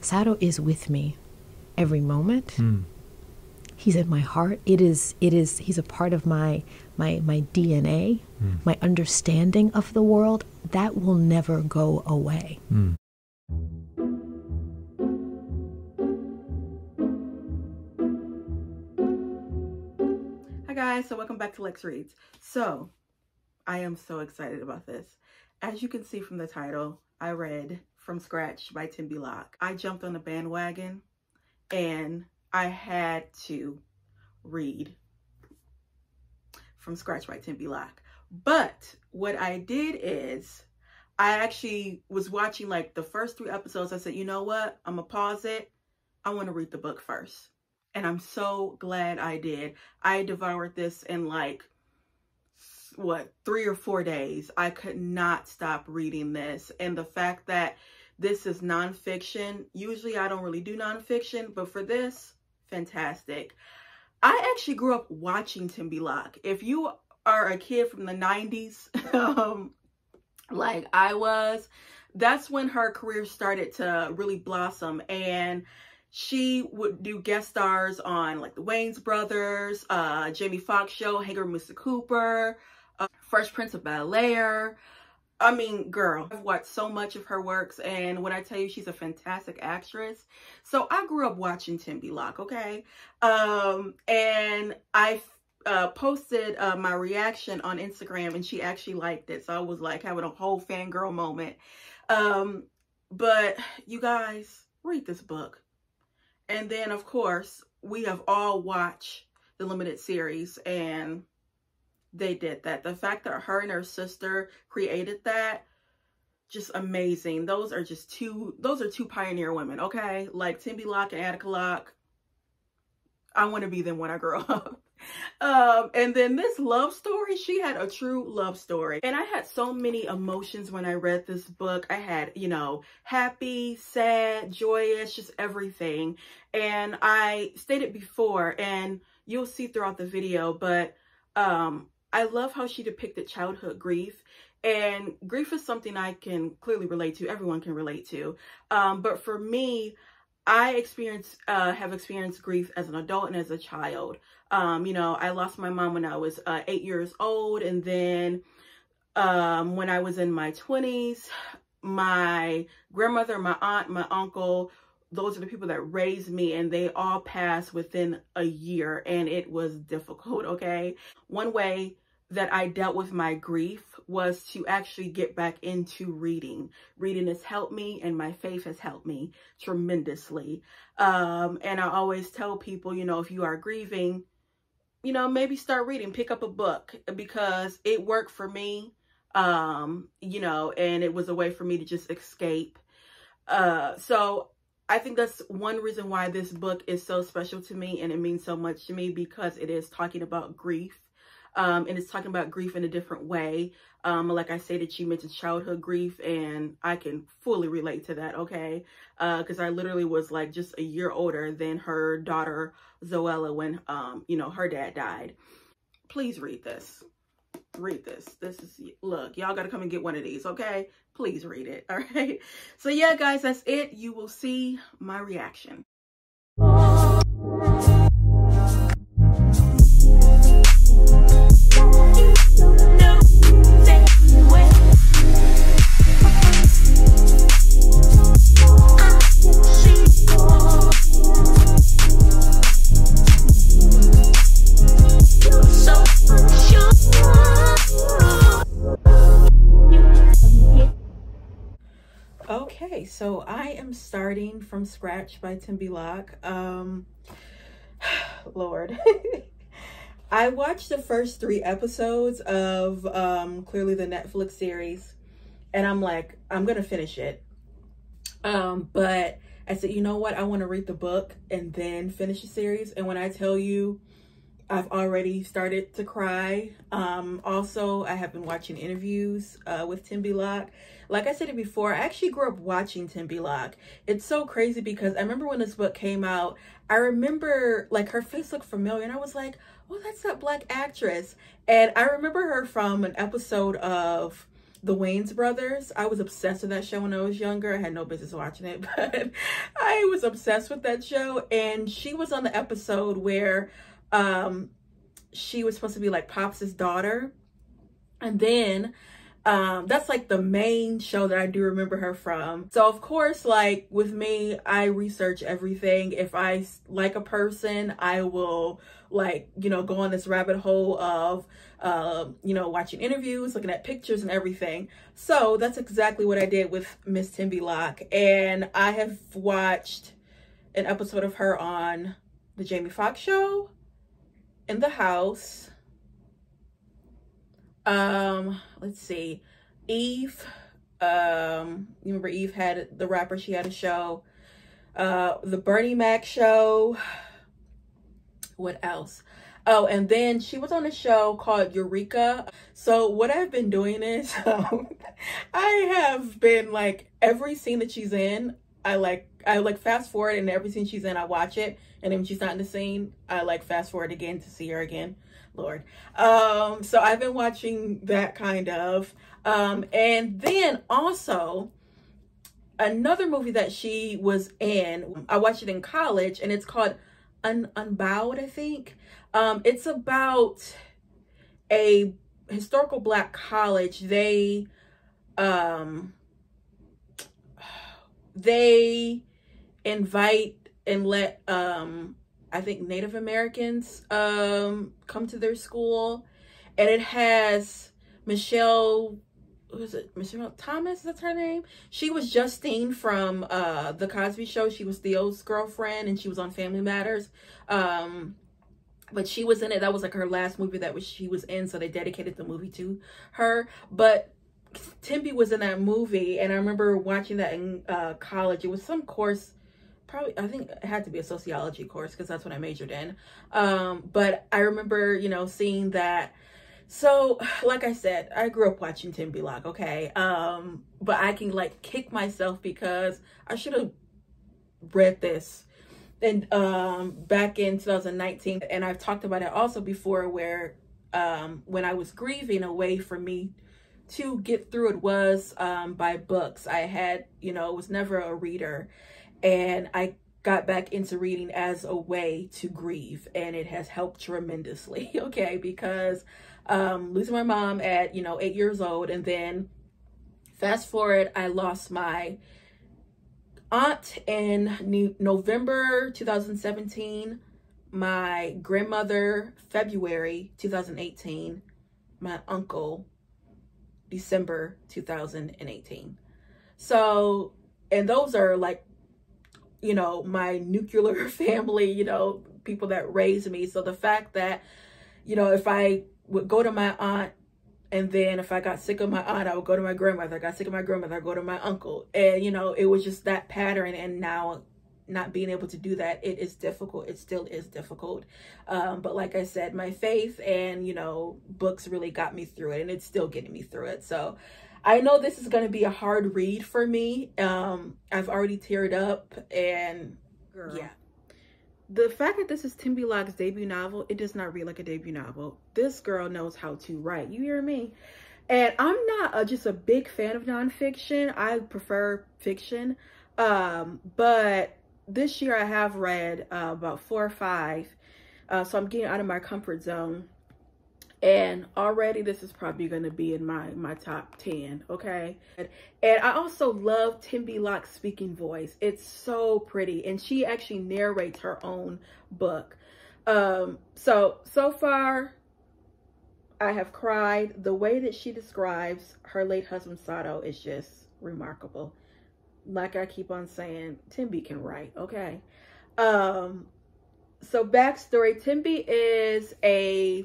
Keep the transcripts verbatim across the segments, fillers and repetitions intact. Saro is with me every moment. Mm. He's in my heart. It is, it is, he's a part of my, my, my D N A, mm. my understanding of the world. That will never go away. Mm. Hi guys, so welcome back to Lex Reads. So, I am so excited about this. As you can see from the title, I read From Scratch by Tembi Locke. I jumped on the bandwagon and I had to read From Scratch by Tembi Locke. But what I did is I actually was watching like the first three episodes. I said, you know what? I'm gonna pause it. I want to read the book first. And I'm so glad I did. I devoured this in like, what, three or four days. I could not stop reading this. And the fact that this is nonfiction, usually I don't really do nonfiction, but for this, fantastic. I actually grew up watching Tembi Locke. If you are a kid from the nineties, um, like I was, that's when her career started to really blossom. And she would do guest stars on like The Wayans Brothers, uh, Jamie Foxx Show, Hangin' with Mister Cooper, uh, Fresh Prince of Bel-Air. I mean, girl, I've watched so much of her works, and when I tell you she's a fantastic actress. So I grew up watching Tembi Locke, okay? Um, and I uh, posted uh, my reaction on Instagram, and she actually liked it. So I was like having a whole fangirl moment. Um, but you guys, read this book. And then, of course, we have all watched the limited series, and they did that. The fact that her and her sister created that, just amazing. Those are just two, those are two pioneer women, okay? Like Tembi Locke and Attica Locke. I want to be them when I grow up. Um, and then this love story, she had a true love story. And I had so many emotions when I read this book. I had, you know, happy, sad, joyous, just everything. And I stated before, and you'll see throughout the video, but um, I love how she depicted childhood grief. And grief is something I can clearly relate to, everyone can relate to. Um, but for me, I experienced, uh, have experienced grief as an adult and as a child. Um, you know, I lost my mom when I was uh, eight years old. And then um, when I was in my twenties, my grandmother, my aunt, my uncle, those are the people that raised me, and they all passed within a year. And it was difficult, okay? One way that I dealt with my grief was to actually get back into reading. Reading has helped me, and my faith has helped me tremendously. Um, and I always tell people, you know, if you are grieving, you know, maybe start reading, pick up a book, because it worked for me, um, you know, and it was a way for me to just escape. Uh, so I think that's one reason why this book is so special to me, and it means so much to me, because it is talking about grief. Um, and it's talking about grief in a different way. Um, like I say, that she mentioned childhood grief, and I can fully relate to that, okay? Uh, because I literally was like just a year older than her daughter, Zoella, when, um, you know, her dad died. Please read this. Read this. This is, look, y'all got to come and get one of these, okay? Please read it, all right? So yeah, guys, that's it. You will see my reaction. Okay, so I am starting From Scratch by Tembi Locke. Um, Lord. I watched the first three episodes of um, clearly the Netflix series, and I'm like, I'm going to finish it. Um, but I said, you know what? I want to read the book and then finish the series. And when I tell you, I've already started to cry. Um, also, I have been watching interviews uh, with Tembi Locke. Like I said it before, I actually grew up watching Tembi Locke. It's so crazy because I remember when this book came out, I remember like her face looked familiar, and I was like, oh, that's that black actress. And I remember her from an episode of The Wayans Brothers. I was obsessed with that show when I was younger. I had no business watching it, but I was obsessed with that show. And she was on the episode where um, she was supposed to be like Pops' daughter. And then um, that's like the main show that I do remember her from. So of course, like with me, I research everything. If I like a person, I will like, you know, go on this rabbit hole of, uh, you know, watching interviews, looking at pictures and everything. So that's exactly what I did with Miss Tembi Locke. And I have watched an episode of her on the Jamie Foxx Show, In the House. Um, let's see, Eve, um, you remember Eve had the rapper, she had a show, uh, the Bernie Mac Show. What else? Oh, and then she was on a show called Eureka. So what I've been doing is, um, I have been like every scene that she's in, I like, I like fast forward, and every scene she's in, I watch it. And then when she's not in the scene, I like fast forward again to see her again. Lord. Um, so I've been watching that kind of, um, and then also another movie that she was in, I watched it in college, and it's called Un Unbowed, I think. Um, it's about a historical black college. They, um, they invite and let, um, I think Native Americans um, come to their school, and it has Michelle, who is it? Michelle Thomas, that's her name. She was Justine from uh, The Cosby Show. She was Theo's girlfriend, and she was on Family Matters. Um, but she was in it. That was like her last movie that was, she was in, so they dedicated the movie to her. But Tembi was in that movie, and I remember watching that in uh, college. It was some course. Probably, I think it had to be a sociology course because that's what I majored in. Um, but I remember, you know, seeing that. So, like I said, I grew up watching Tembi Locke, okay? Um, but I can, like, kick myself because I should have read this and um, back in two thousand nineteen. And I've talked about it also before where um, when I was grieving, a way for me to get through it was um, by books. I had, you know, was never a reader. And I got back into reading as a way to grieve, and it has helped tremendously, okay? Because um, losing my mom at, you know, eight years old, and then fast forward, I lost my aunt in November two thousand seventeen, my grandmother February two thousand eighteen, my uncle December two thousand eighteen. So, and those are like, you know, my nuclear family, you know, people that raised me. So the fact that, you know, if I would go to my aunt, and then if I got sick of my aunt, I would go to my grandmother. I got sick of my grandmother, I go to my uncle. And, you know, it was just that pattern. And now not being able to do that, it is difficult. It still is difficult. Um, but like I said, my faith and, you know, books really got me through it, and it's still getting me through it. So I know this is going to be a hard read for me. Um, I've already teared up, and girl, yeah. The fact that this is Tembi Locke's debut novel, it does not read like a debut novel. This girl knows how to write. You hear me? And I'm not a, just a big fan of nonfiction. I prefer fiction. Um, but this year I have read uh, about four or five. Uh, so I'm getting out of my comfort zone. And already this is probably going to be in my my top ten, okay? And, and I also love Tembi Locke's speaking voice. It's so pretty, and she actually narrates her own book. Um, so, so far, I have cried. The way that she describes her late husband, Saro, is just remarkable. Like I keep on saying, Tembi can write, okay? Um, so, backstory. Tembi is a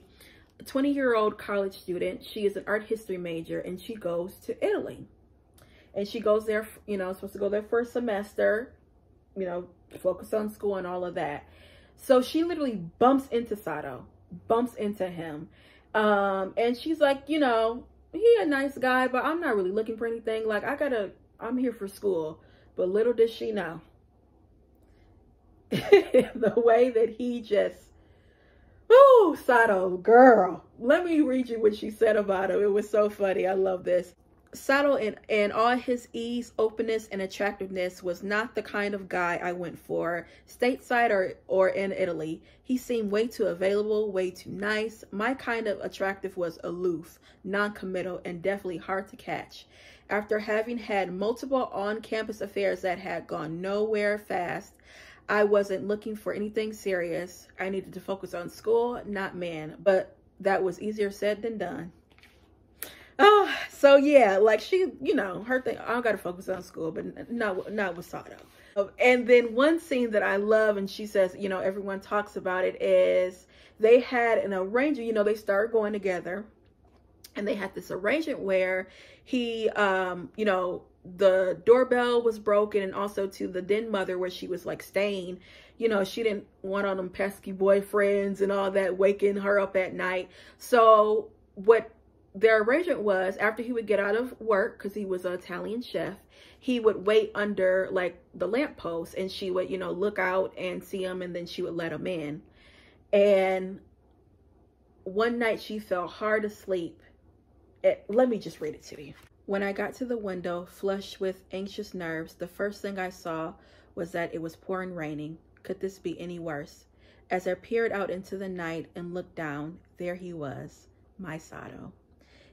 twenty year old college student. She is an art history major, and she goes to Italy, and she goes there, you know, supposed to go there for a semester, you know, focus on school and all of that. So she literally bumps into Saro, bumps into him. Um, and she's like, you know, he a nice guy, but I'm not really looking for anything. Like I gotta, I'm here for school. But little does she know the way that he just, oh, Saro, girl, let me read you what she said about him. It was so funny. I love this. Saro, in, in all his ease, openness, and attractiveness, was not the kind of guy I went for, stateside or, or in Italy. He seemed way too available, way too nice. My kind of attractive was aloof, non-committal, and definitely hard to catch. After having had multiple on-campus affairs that had gone nowhere fast, I wasn't looking for anything serious. I needed to focus on school, not man, but that was easier said than done. Oh, so yeah, like she, you know, her thing, I gotta focus on school, but not, not with Saro. And then one scene that I love, and she says, you know, everyone talks about it, is they had an arrangement, you know, they started going together and they had this arrangement where he, um, you know, the doorbell was broken, and also to the then mother where she was like staying, you know, she didn't want all them pesky boyfriends and all that waking her up at night. So what their arrangement was, after he would get out of work, because he was an Italian chef, he would wait under like the lamppost, and she would, you know, look out and see him, and then she would let him in. And one night she fell hard asleep. It, let me just read it to you. When I got to the window, flushed with anxious nerves, the first thing I saw was that it was pouring raining. Could this be any worse? As I peered out into the night and looked down, there he was, my Saro.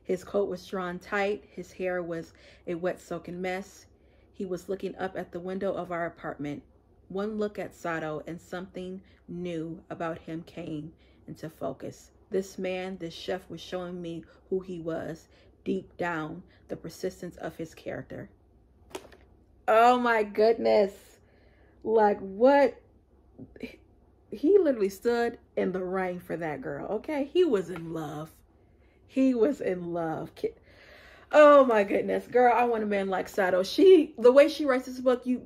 His coat was drawn tight. His hair was a wet, soaking mess. He was looking up at the window of our apartment. One look at Saro and something new about him came into focus. This man, this chef, was showing me who he was, deep down, the persistence of his character. Oh my goodness. Like, what? He literally stood in the rain for that girl, okay? He was in love. He was in love. Oh my goodness, girl, I want a man like Saro. She, the way she writes this book, you,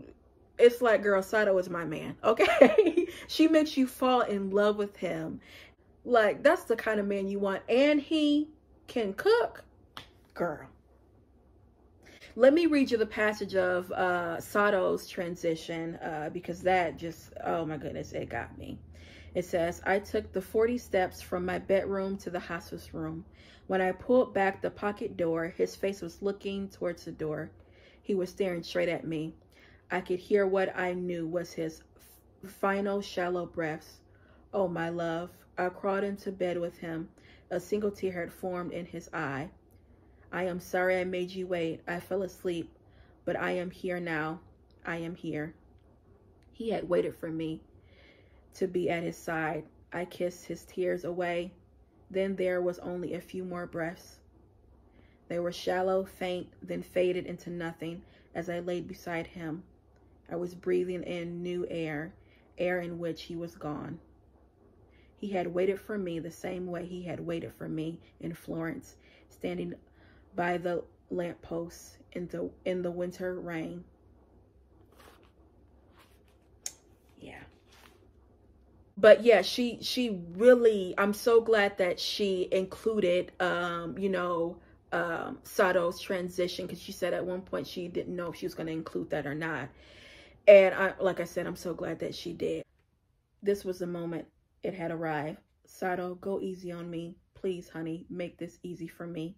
it's like, girl, Saro is my man, okay? She makes you fall in love with him. Like, that's the kind of man you want. And he can cook, girl. Let me read you the passage of uh, Saro's transition, uh, because that just, oh my goodness, it got me. It says, I took the forty steps from my bedroom to the hospice room. When I pulled back the pocket door, his face was looking towards the door. He was staring straight at me. I could hear what I knew was his final shallow breaths. Oh, my love. I crawled into bed with him. A single tear had formed in his eye. I am sorry I made you wait. I fell asleep, but I am here now. I am here. He had waited for me to be at his side. I kissed his tears away. Then there was only a few more breaths. They were shallow, faint, then faded into nothing as I lay beside him. I was breathing in new air, air in which he was gone. He had waited for me the same way he had waited for me in Florence, standing by the lamppost in the, in the winter rain. Yeah. But yeah, she, she really, I'm so glad that she included, um, you know, um, Saro's transition, because she said at one point she didn't know if she was going to include that or not. And I, like I said, I'm so glad that she did. This was the moment. It had arrived. Saro, go easy on me. Please, honey, make this easy for me.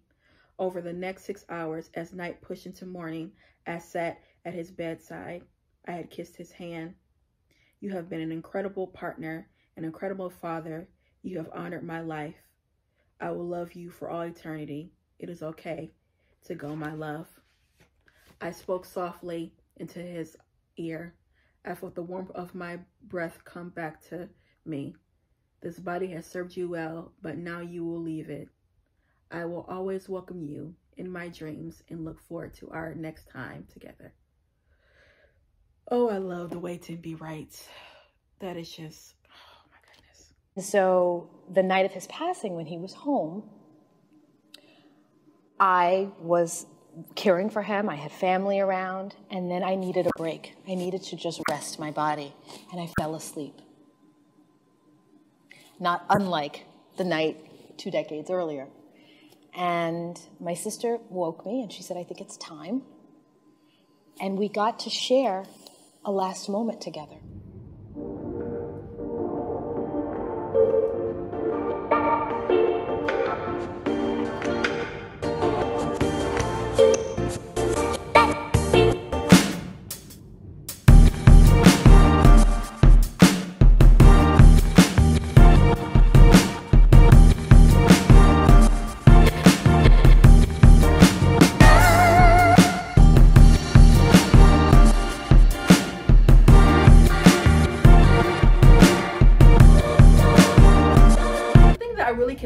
Over the next six hours, as night pushed into morning, I sat at his bedside. I had kissed his hand. You have been an incredible partner, an incredible father. You have honored my life. I will love you for all eternity. It is okay to go, my love. I spoke softly into his ear. I felt the warmth of my breath come back to me. This body has served you well, but now you will leave it. I will always welcome you in my dreams and look forward to our next time together. Oh, I love the way Tembi writes. That is just, oh my goodness. So the night of his passing, when he was home, I was caring for him. I had family around, and then I needed a break. I needed to just rest my body, and I fell asleep. Not unlike the night two decades earlier. And my sister woke me, and she said, I think it's time. And we got to share a last moment together.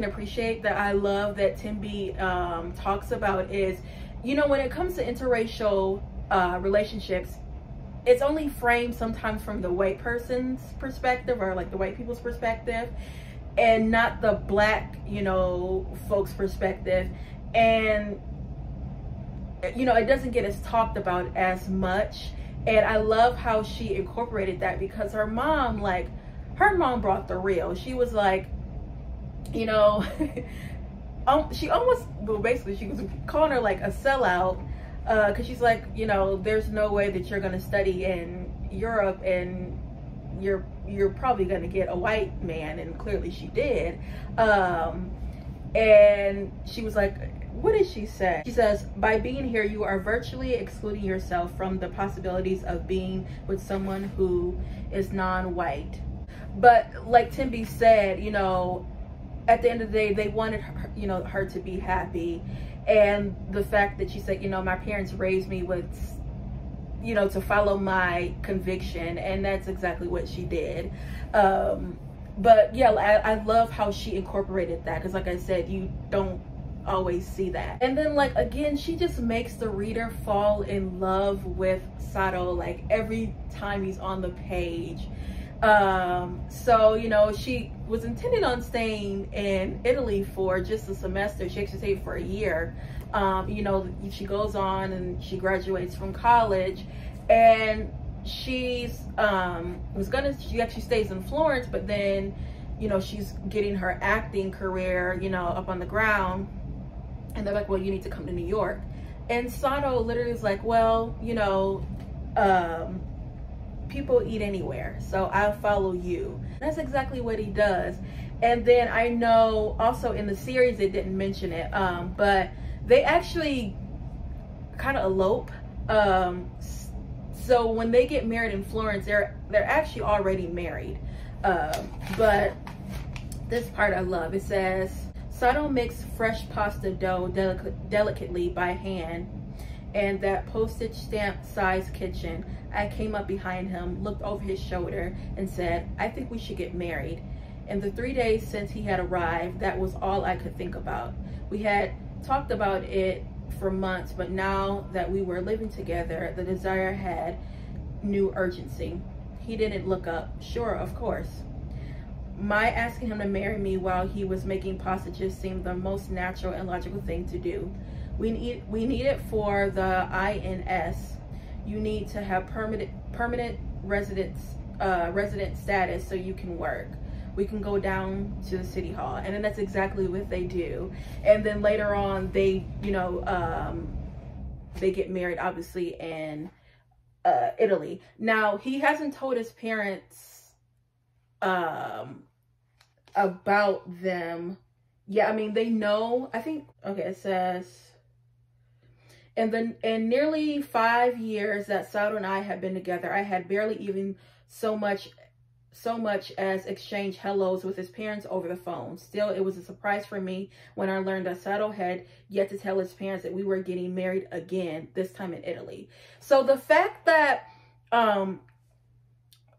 can appreciate that I love that Tembi um, talks about is, you know, when it comes to interracial uh, relationships, it's only framed sometimes from the white person's perspective or like the white people's perspective and not the black, you know, folks' perspective. And, you know, it doesn't get as talked about as much. And I love how she incorporated that, because her mom, like, her mom brought the real. She was like, you know, um, she almost, well, basically she was calling her like a sellout, uh, cause she's like, you know, there's no way that you're gonna study in Europe and you're, you're probably gonna get a white man. And clearly she did. Um, and she was like, what did she say? She says, by being here, you are virtually excluding yourself from the possibilities of being with someone who is non-white. But like Tembi said, you know, at the end of the day, they wanted her, you know, her to be happy. And the fact that she said, you know, my parents raised me with, you know, to follow my conviction. And that's exactly what she did. Um, but yeah, I, I love how she incorporated that. Cause like I said, you don't always see that. And then like, again, she just makes the reader fall in love with Saro, like every time he's on the page. Um, so, you know, she was intended on staying in Italy for just a semester. She actually stayed for a year. Um, you know, she goes on and she graduates from college, and she's, um, was gonna, she actually stays in Florence, but then, you know, she's getting her acting career, you know, up on the ground, and they're like, well, you need to come to New York. And Saro literally is like, well, you know, um, people eat anywhere, so I'll follow you. That's exactly what he does. And then I know also in the series, they didn't mention it, um, but they actually kind of elope. Um, so when they get married in Florence, they're, they're actually already married. Um, but this part I love. It says, Saro mixed fresh pasta dough delic delicately by hand, and that postage stamp size kitchen. I came up behind him, looked over his shoulder, and said, I think we should get married. And the three days since he had arrived, that was all I could think about. We had talked about it for months, but now that we were living together, the desire had new urgency. He didn't look up. Sure, of course. My asking him to marry me while he was making postages seemed the most natural and logical thing to do. We need, we need it for the I N S. You need to have permanent permanent residence uh, resident status so you can work. We can go down to the city hall, and then that's exactly what they do. And then later on, they you know um, they get married, obviously, in uh, Italy. Now he hasn't told his parents um, about them. Yeah, I mean they know. I think okay. It says. And then in nearly five years that Saro and I had been together, I had barely even so much so much as exchanged hellos with his parents over the phone. Still, it was a surprise for me when I learned that Saro had yet to tell his parents that we were getting married again, this time in Italy. So the fact that, um,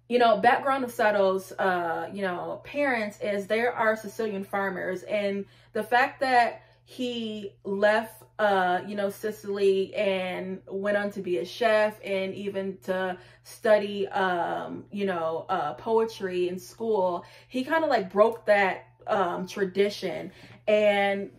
you know, background of Saro's, uh, you know, parents is they are Sicilian farmers. And the fact that he left, uh, you know, Sicily and went on to be a chef and even to study, um, you know, uh, poetry in school. He kind of like broke that, um, tradition, and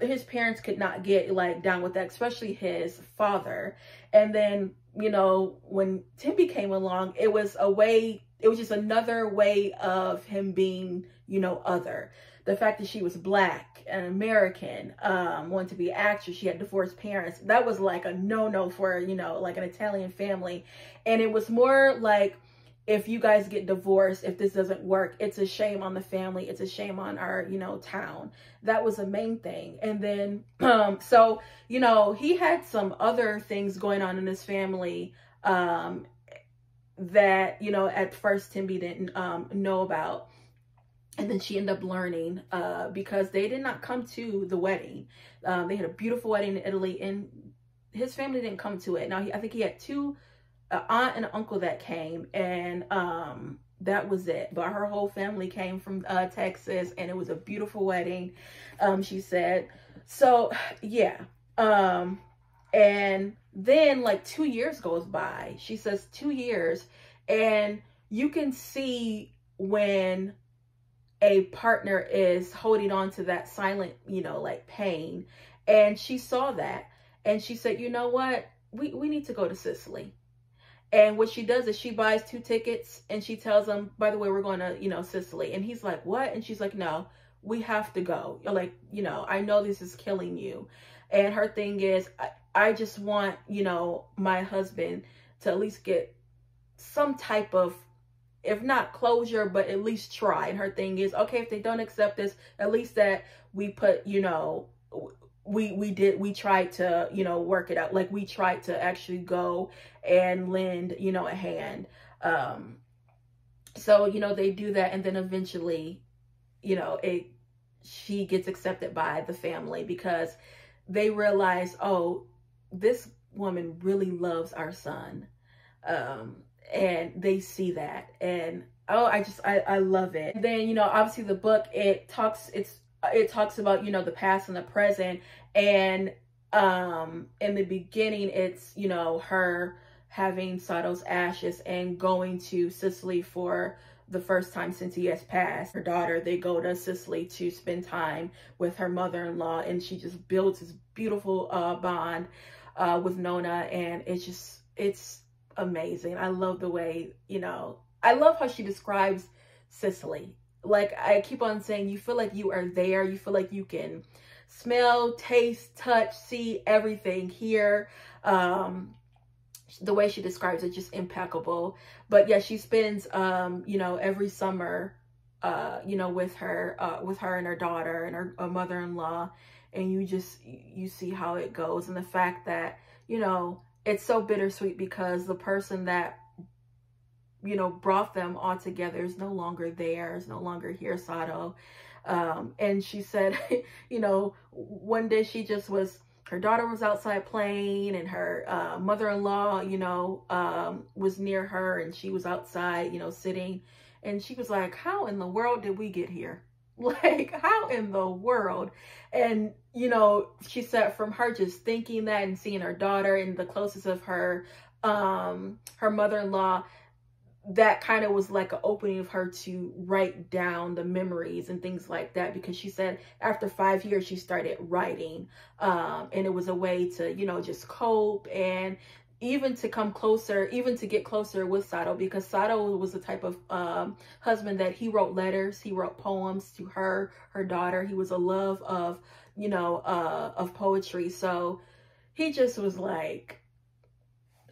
his parents could not get like down with that, especially his father. And then, you know, when Tembi came along, it was a way, it was just another way of him being, you know, other. The fact that she was black and American, um, wanted to be an actress, she had divorced parents. That was like a no-no for, you know, like an Italian family. And it was more like, if you guys get divorced, if this doesn't work, it's a shame on the family. It's a shame on our, you know, town. That was the main thing. And then, um, so, you know, he had some other things going on in his family, um, that, you know, at first Tembi didn't, um, know about. And then she ended up learning uh, because they did not come to the wedding. Um, they had a beautiful wedding in Italy, and his family didn't come to it. Now, he, I think he had two, an aunt and an uncle that came, and um, that was it. But her whole family came from uh, Texas, and it was a beautiful wedding, um, she said. So, yeah. Um, and then, like, two years goes by. She says two years. And you can see when a partner is holding on to that silent, you know, like, pain. And she saw that. And she said, you know what? We, we need to go to Sicily. And what she does is she buys two tickets and she tells him, by the way, we're going to, you know, Sicily. And he's like, what? And she's like, no, we have to go. You're like, you know, I know this is killing you. And her thing is, I, I just want, you know, my husband to at least get some type of, if not closure, but at least try. And her thing is, okay, if they don't accept this, at least that we put, you know, we we did we tried to, you know, work it out. Like, we tried to actually go and lend, you know, a hand. Um so, you know, they do that, and then eventually, you know, it she gets accepted by the family, because they realize, oh, this woman really loves our son. Um and they see that, and oh, I just I I love it. And then, you know, obviously the book, it talks it's it talks about, you know, the past and the present. And um in the beginning, it's, you know, her having Saro's ashes and going to Sicily for the first time since he has passed. Her daughter, they go to Sicily to spend time with her mother-in-law, and she just builds this beautiful uh bond uh with Nona, and it's just it's amazing. I love the way, you know, I love how she describes Sicily. Like, I keep on saying, you feel like you are there. You feel like you can smell, taste, touch, see everything here. Um, the way she describes it, just impeccable. But yeah, she spends, um, you know, every summer, uh, you know, with her, uh, with her and her daughter and her, her mother-in-law. And you just, you see how it goes. And the fact that, you know, it's so bittersweet, because the person that, you know, brought them all together is no longer there, is no longer here, Saro. Um, and she said, you know, one day she just was, her daughter was outside playing, and her uh, mother-in-law, you know, um, was near her, and she was outside, you know, sitting. And she was like, how in the world did we get here? Like, how in the world? And, you know, she said from her just thinking that and seeing her daughter and the closest of her, um, her mother-in-law, that kind of was like an opening of her to write down the memories and things like that, because she said after five years she started writing, um and it was a way to, you know, just cope, and even to come closer, even to get closer with Saro, because Saro was the type of um husband that he wrote letters, he wrote poems to her her daughter. He was a love of, you know, uh of poetry. So he just was like,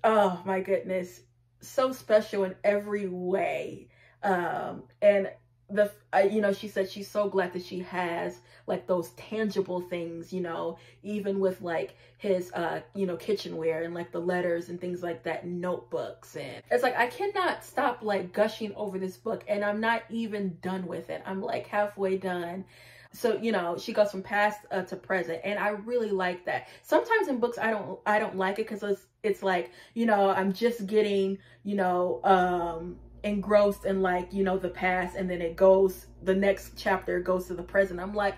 oh my goodness, so special in every way. Um and the uh, you know, she said she's so glad that she has like those tangible things, you know, even with like his uh you know, kitchenware and like the letters and things like that, notebooks. And it's like, I cannot stop like gushing over this book, and I'm not even done with it. I'm like halfway done. So, you know, she goes from past uh, to present, and I really like that. Sometimes in books, I don't, I don't like it, because it's, it's like, you know, I'm just getting, you know, um, engrossed in like, you know, the past, and then it goes, the next chapter goes to the present. I'm like,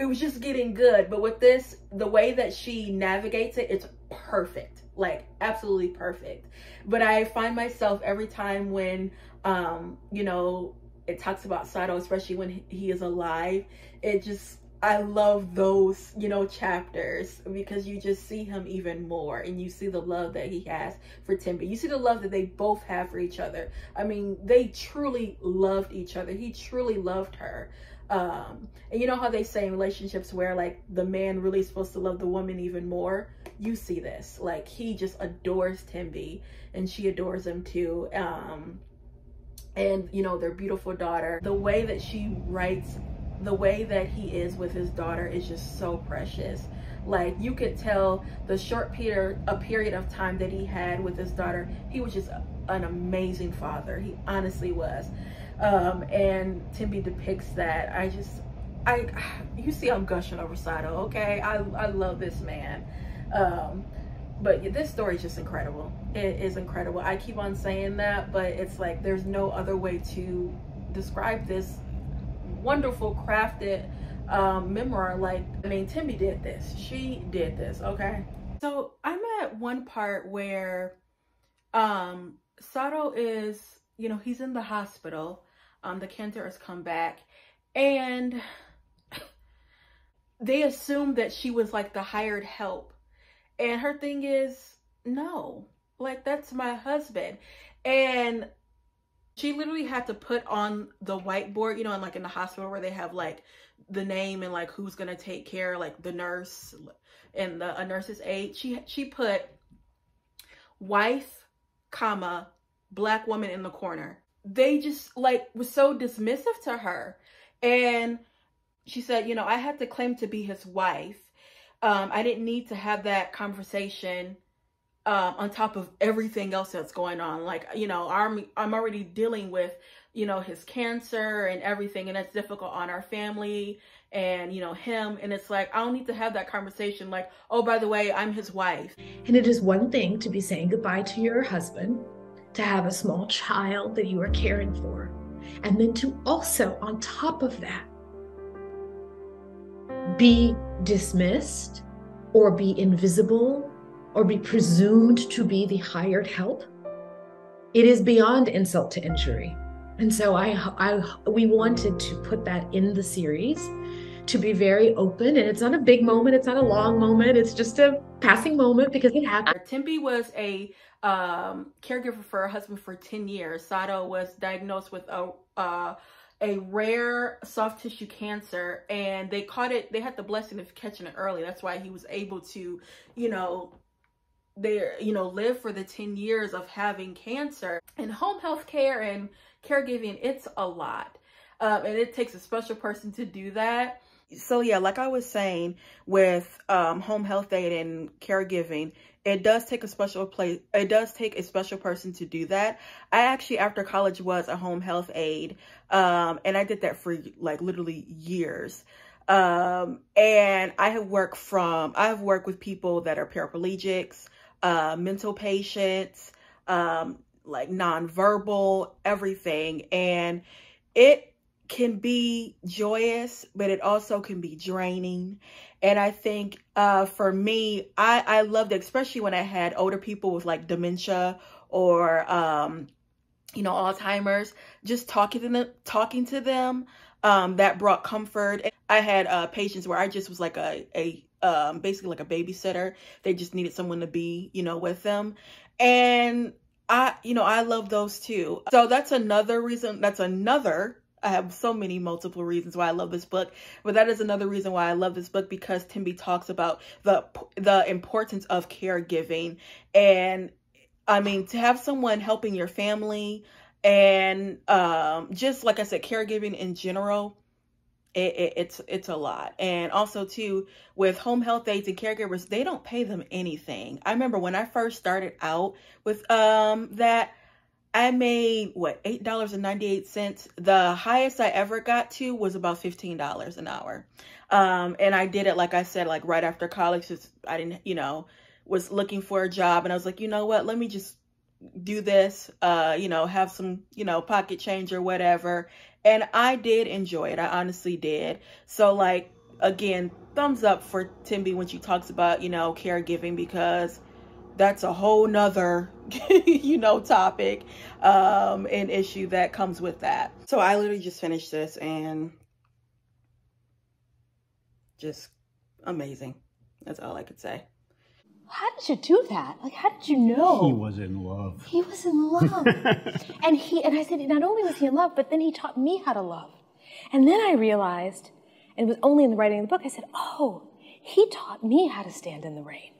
it was just getting good. But with this, the way that she navigates it, it's perfect, like absolutely perfect. But I find myself every time when, um, you know, it talks about Saro, especially when he is alive, it just, I love those, you know, chapters, because you just see him even more, and you see the love that he has for Tembi. You see the love that they both have for each other. I mean, they truly loved each other. He truly loved her. Um, and you know how they say in relationships where like the man really is supposed to love the woman even more? You see this, like he just adores Tembi, and she adores him too. Um, and you know, their beautiful daughter, the way that she writes, the way that he is with his daughter is just so precious. Like, you could tell the short period a period of time that he had with his daughter, he was just an amazing father. He honestly was. Um and Tembi depicts that. I just I you see I'm gushing over Saro, okay? I I love this man. Um But this story is just incredible. It is incredible. I keep on saying that, but it's like there's no other way to describe this wonderful crafted um, memoir. Like, I mean, Tembi did this. She did this, okay? So I'm at one part where um, Saro is, you know, he's in the hospital. Um, the cancer has come back. And they assumed that she was like the hired help. And her thing is, no, like, that's my husband. And she literally had to put on the whiteboard, you know, and like in the hospital where they have like the name and like who's going to take care, like the nurse and the a nurse's aide. She, she put wife, comma, black woman in the corner. They just like was so dismissive to her. And she said, you know, I had to claim to be his wife. Um, I didn't need to have that conversation uh, on top of everything else that's going on. Like, you know, I'm, I'm already dealing with, you know, his cancer and everything. And that's difficult on our family and, you know, him. And it's like, I don't need to have that conversation. Like, oh, by the way, I'm his wife. And it is one thing to be saying goodbye to your husband, to have a small child that you are caring for. And then to also, on top of that, be dismissed or be invisible or be presumed to be the hired help. It is beyond insult to injury. And so I, I we wanted to put that in the series to be very open. And it's not a big moment. It's not a long moment. It's just a passing moment because it happened. Tembi was a um, caregiver for her husband for ten years. Sado was diagnosed with a... Uh, a rare soft tissue cancer, and they caught it, they had the blessing of catching it early. That's why he was able to, you know, they, you know, live for the ten years of having cancer. And home health care and caregiving, it's a lot. Um, and it takes a special person to do that. So yeah, like I was saying with um, home health aid and caregiving, it does take a special place. It does take a special person to do that. I actually, after college, was a home health aide, um, and I did that for like literally years. Um, and I have worked from, I have worked with people that are paraplegics, uh, mental patients, um, like nonverbal, everything, and it can be joyous, but it also can be draining. And I think uh, for me, I, I loved it, especially when I had older people with like dementia or, um, you know, Alzheimer's, just talking to them, talking to them um, that brought comfort. I had uh, patients where I just was like a, a um, basically like a babysitter. They just needed someone to be, you know, with them. And I, you know, I love those too. So that's another reason, that's another I have so many multiple reasons why I love this book, but that is another reason why I love this book, because Tembi talks about the the importance of caregiving. And I mean, to have someone helping your family and um, just like I said, caregiving in general, it, it, it's it's a lot. And also too, with home health aides and caregivers, they don't pay them anything. I remember when I first started out with um, that, I made, what, eight dollars and ninety-eight cents. The highest I ever got to was about fifteen dollars an hour. Um, and I did it, like I said, like right after college. I didn't, you know, was looking for a job. And I was like, you know what, let me just do this, uh, you know, have some, you know, pocket change or whatever. And I did enjoy it. I honestly did. So, like, again, thumbs up for Tembi when she talks about, you know, caregiving, because that's a whole nother, you know, topic um, and issue that comes with that. So I literally just finished this and just amazing. That's all I could say. How did you do that? Like, how did you know? He was in love. He was in love. and he, and I said, not only was he in love, but then he taught me how to love. And then I realized, and it was only in the writing of the book, I said, oh, he taught me how to stand in the rain.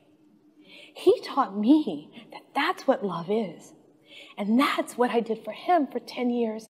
He taught me that that's what love is. And that's what I did for him for ten years.